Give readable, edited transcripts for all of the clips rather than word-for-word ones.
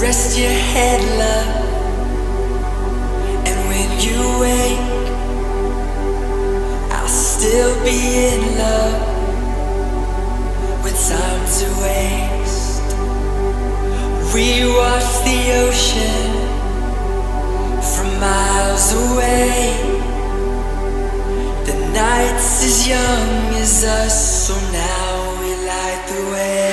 Rest your head, love, and when you wake, I'll still be in love with time to waste. We watch the ocean from miles away. The night's as young as us, so now we light the way.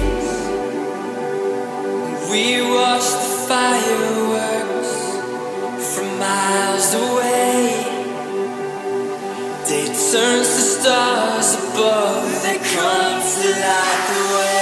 We watch the fireworks from miles away. Day turns to stars above, there comes the light the way.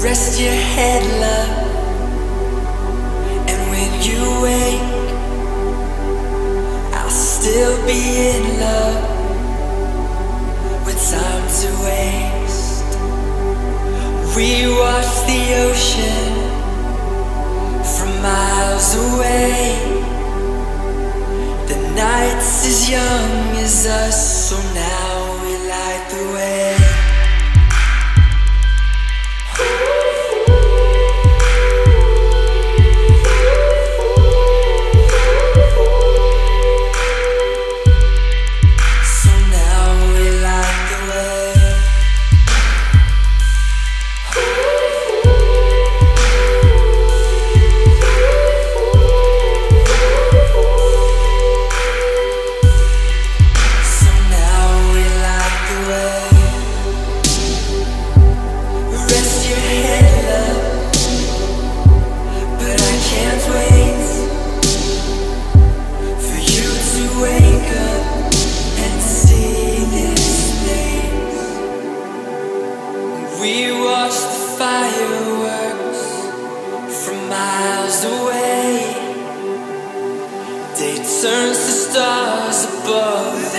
Rest your head, love, and when you wake, I'll still be in love with time to waste. We watch the ocean from miles away. The night's as young as us, so now we light the way. We watch the fireworks from miles away. Day turns to stars above.